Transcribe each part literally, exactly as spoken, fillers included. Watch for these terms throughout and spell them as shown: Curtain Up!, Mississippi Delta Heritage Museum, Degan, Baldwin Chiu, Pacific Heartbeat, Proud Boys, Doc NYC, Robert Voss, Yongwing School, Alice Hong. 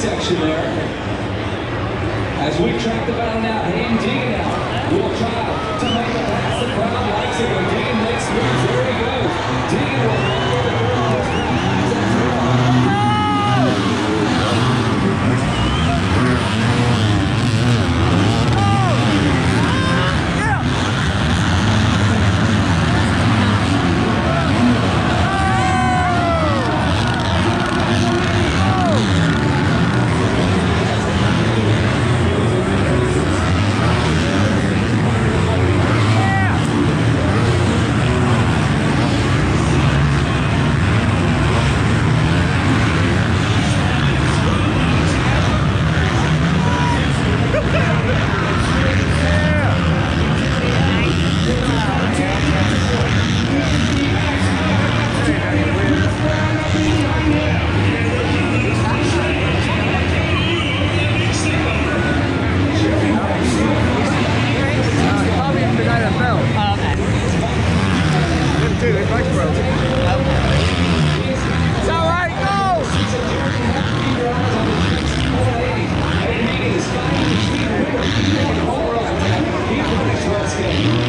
midsection there. As we track the battle now, Hayden Degan now will try to make a pass that Brown likes it. When Degan makes moves, there he goes. Degan will go for the ball. Thank you.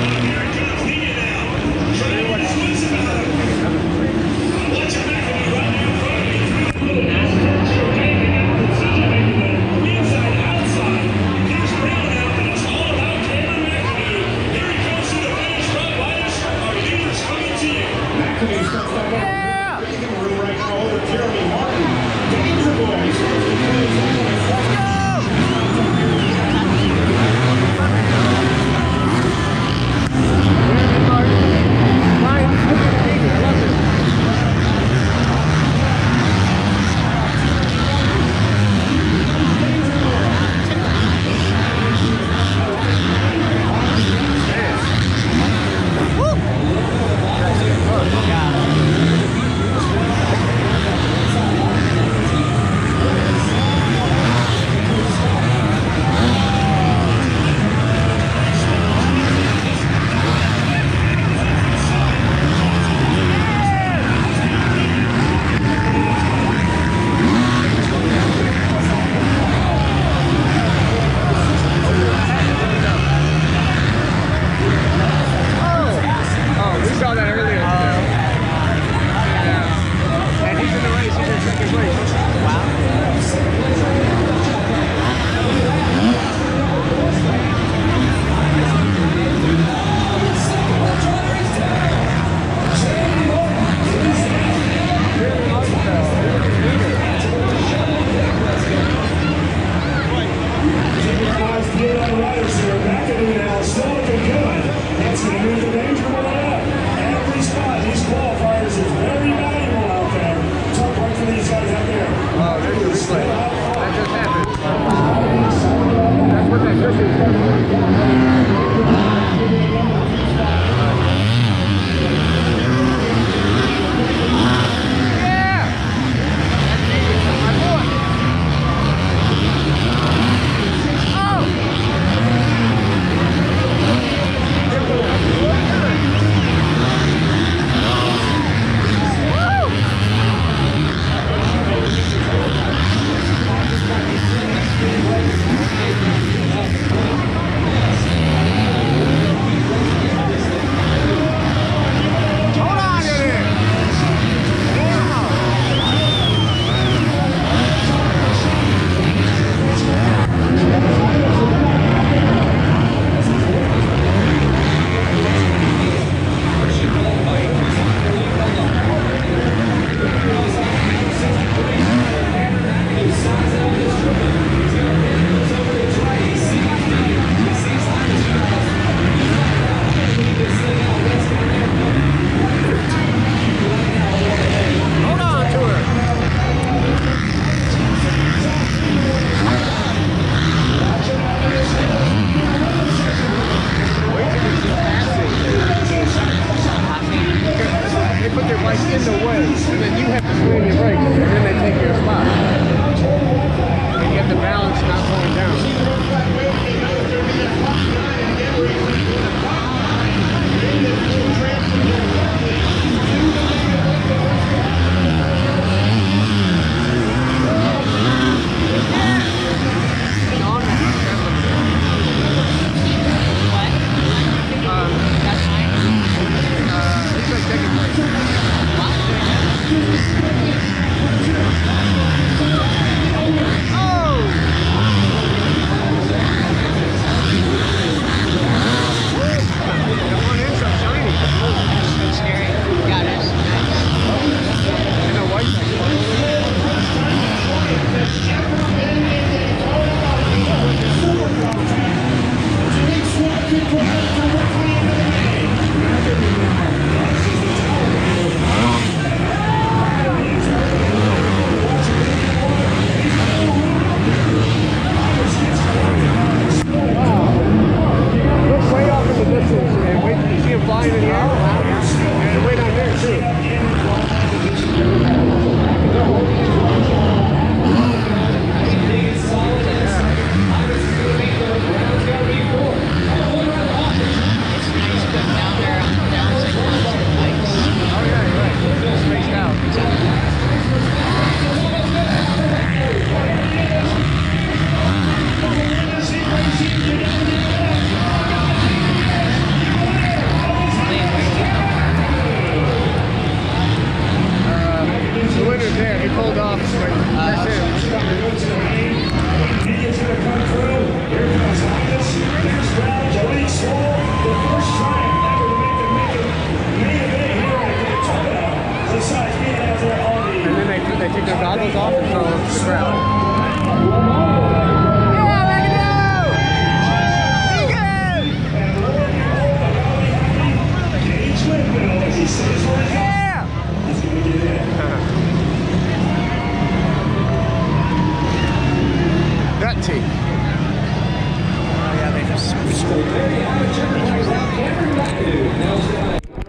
their goggles off and fell to the ground.